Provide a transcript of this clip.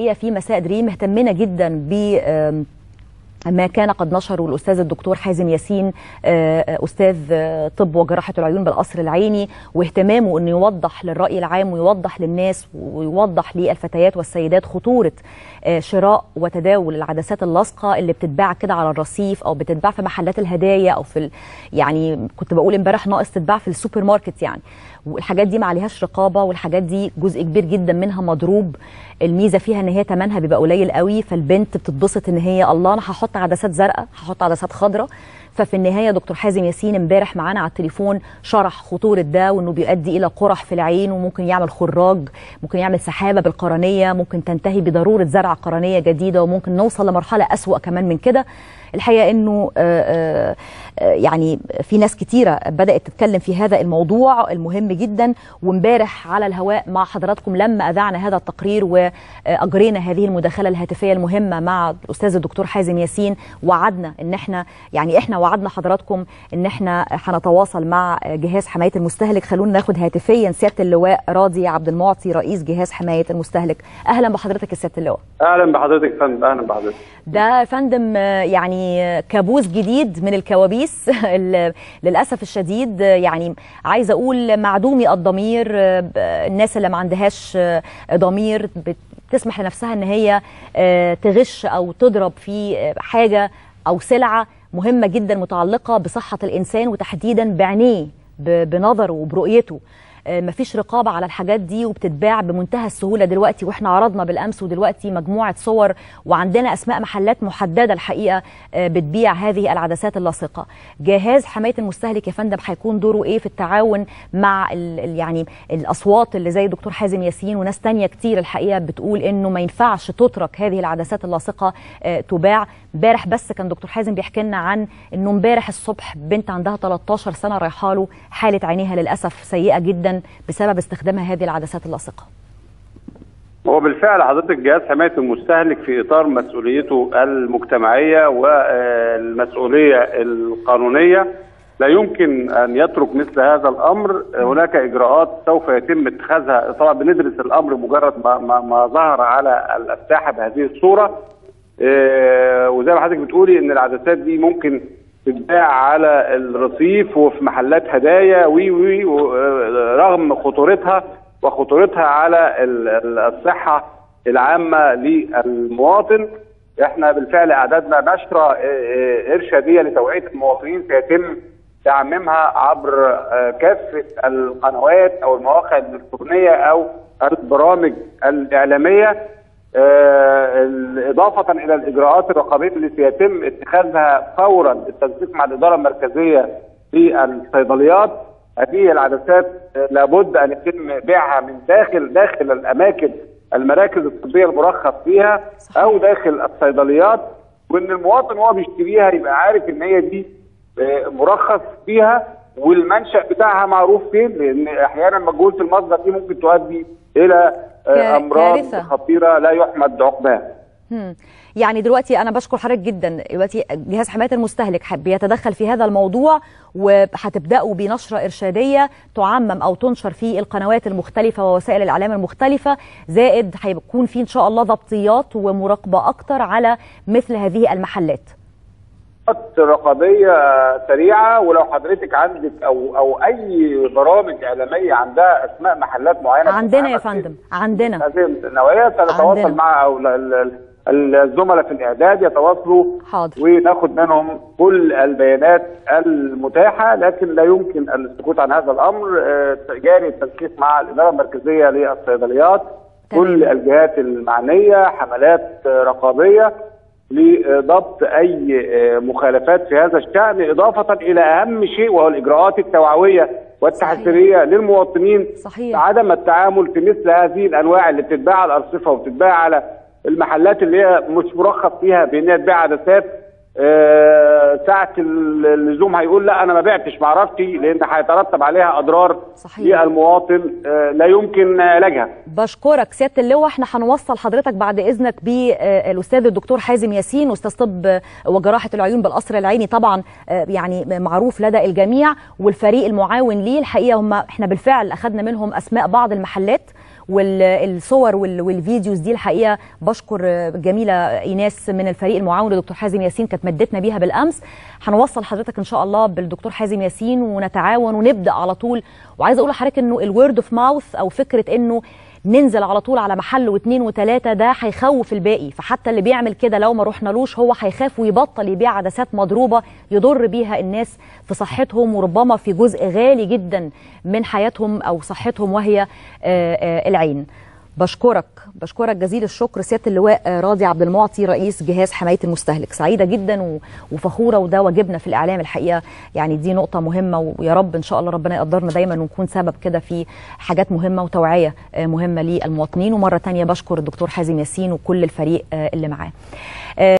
الحقيقه في مساء دريم مهتمنا جدا ب ما كان قد نشره الأستاذ الدكتور حازم ياسين أستاذ طب وجراحة العيون بالقصر العيني، واهتمامه أنه يوضح للرأي العام ويوضح للناس ويوضح للفتيات والسيدات خطورة شراء وتداول العدسات اللاصقة اللي بتتباع كده على الرصيف أو بتتباع في محلات الهدايا أو في يعني كنت بقول امبارح ناقص تتباع في السوبر ماركت يعني. والحاجات دي ما عليهاش رقابة، والحاجات دي جزء كبير جدا منها مضروب. الميزة فيها ان هي ثمنها بيبقى قليل قوي، فالبنت بتتبسط ان هي الله انا هحط عدسات زرقاء، هحط عدسات خضراء. ففي النهاية دكتور حازم ياسين امبارح معانا على التليفون شرح خطورة ده، وانه بيؤدي الى قرح في العين، وممكن يعمل خراج، ممكن يعمل سحابة بالقرنية، ممكن تنتهي بضرورة زرع قرنية جديدة، وممكن نوصل لمرحلة أسوأ كمان من كده. الحقيقة انه يعني في ناس كتيرة بدأت تتكلم في هذا الموضوع المهم جدا، وامبارح على الهواء مع حضراتكم لما أذعنا هذا التقرير وأجرينا هذه المداخلة الهاتفية المهمة مع الأستاذ الدكتور حازم ياسين، وعدنا ان احنا يعني احنا وعدنا حضراتكم ان احنا هنتواصل مع جهاز حماية المستهلك. خلونا ناخد هاتفيا سيادة اللواء راضي عبد المعطي رئيس جهاز حماية المستهلك. اهلا بحضرتك يا سيادة اللواء. اهلا بحضرتك يا فندم. اهلا بحضرتك. ده فندم يعني كابوس جديد من الكوابيس للاسف الشديد، يعني عايزه اقول معدومي الضمير، الناس اللي ما عندهاش ضمير بتسمح لنفسها ان هي تغش او تضرب في حاجه او سلعه مهمه جدا متعلقه بصحه الانسان وتحديدا بعينيه بنظره وبرؤيته. مفيش رقابه على الحاجات دي وبتتباع بمنتهى السهوله دلوقتي، واحنا عرضنا بالامس ودلوقتي مجموعه صور وعندنا اسماء محلات محدده الحقيقه بتبيع هذه العدسات اللاصقه. جهاز حمايه المستهلك يا فندم هيكون دوره ايه في التعاون مع يعني الاصوات اللي زي دكتور حازم ياسين وناس ثانيه كتير الحقيقه بتقول انه ما ينفعش تترك هذه العدسات اللاصقه تباع؟ امبارح بس كان دكتور حازم بيحكي لنا عن انه امبارح الصبح بنت عندها 13 سنه رايحه له حاله عينيها للاسف سيئه جدا بسبب استخدامها هذه العدسات اللاصقه. هو بالفعل حضرتك جهاز حمايه المستهلك في اطار مسؤوليته المجتمعيه والمسؤوليه القانونيه لا يمكن ان يترك مثل هذا الامر، هناك اجراءات سوف يتم اتخاذها. طبعا بندرس الامر مجرد ما ظهر على الساحه بهذه الصوره، وزي ما حضرتك بتقولي ان العدسات دي ممكن تتباع على الرصيف وفي محلات هدايا رغم خطورتها على الصحه العامه للمواطن. احنا بالفعل اعددنا نشره ارشاديه لتوعيه المواطنين سيتم تعميمها عبر كافه القنوات او المواقع الالكترونيه او البرامج الاعلاميه، اضافه الى الاجراءات الرقابيه اللي سيتم اتخاذها فورا بالتنسيق مع الاداره المركزيه للصيدليات. هذه العدسات لابد ان يتم بيعها من داخل الاماكن المراكز الطبيه المرخص فيها او داخل الصيدليات، وان المواطن وهو بيشتريها يبقى عارف ان هي دي مرخص فيها والمنشأ بتاعها معروف فين، لان احيانا مجهوله المصدر دي ممكن تؤدي الى امراض خطيره لا يحمد عقباها. يعني دلوقتي انا بشكر حضرتك جدا، دلوقتي جهاز حمايه المستهلك بيتدخل في هذا الموضوع وهتبداوا بنشره ارشاديه تعمم او تنشر في القنوات المختلفه ووسائل الاعلام المختلفه، زائد هيكون في ان شاء الله ضبطيات ومراقبه اكتر على مثل هذه المحلات. رقابيه سريعه، ولو حضرتك عندك او اي برامج اعلاميه عندها اسماء محلات معينه عندنا يا فندم، عندنا هذه النوعيه سنتواصل مع الزملاء في الاعداد يتواصلوا. حاضر. وناخد منهم كل البيانات المتاحه، لكن لا يمكن السكوت عن هذا الامر. جاري التنسيق مع الاداره المركزيه للصيدليات، كل الجهات المعنيه، حملات رقابيه لضبط اي مخالفات في هذا الشأن، اضافه الى اهم شيء وهو الاجراءات التوعويه والتحذيريه للمواطنين. صحيح. عدم التعامل في مثل هذه الانواع اللي بتتباع على الارصفه وبتتباع على المحلات اللي هي مش مرخص فيها بانها تبيع عدسات. ساعه اللزوم هيقول لا انا ما بعتش ما اعرفش، لان هيترتب عليها اضرار للمواطن لا يمكن علاجها. بشكرك سياده اللواء، احنا هنوصل حضرتك بعد اذنك بالاستاذ الدكتور حازم ياسين استاذ طب وجراحه العيون بالقصر العيني، طبعا يعني معروف لدى الجميع، والفريق المعاون ليه الحقيقه هم احنا بالفعل اخذنا منهم اسماء بعض المحلات والصور والفيديوز دي. الحقيقه بشكر الجميله ايناس من الفريق المعاون للدكتور حازم ياسين، كانت مدتنا بيها بالامس. هنوصل حضرتك ان شاء الله بالدكتور حازم ياسين ونتعاون ونبدا على طول. وعايزه اقول لحضرتك انه الورد اوف ماوث او فكره انه ننزل على طول على محل واثنين وثلاثه ده هيخوف الباقي، فحتى اللي بيعمل كده لو ما رحنالوش هو هيخاف ويبطل يبيع عدسات مضروبه يضر بيها الناس في صحتهم وربما في جزء غالي جدا من حياتهم او صحتهم وهي العين. بشكرك جزيل الشكر سياده اللواء راضي عبد المعطي رئيس جهاز حمايه المستهلك. سعيده جدا وفخوره، وده واجبنا في الاعلام الحقيقه، يعني دي نقطه مهمه، ويا رب ان شاء الله ربنا يقدرنا دايما ونكون سبب كده في حاجات مهمه وتوعيه مهمه للمواطنين. ومره ثانيه بشكر الدكتور حازم ياسين وكل الفريق اللي معاه.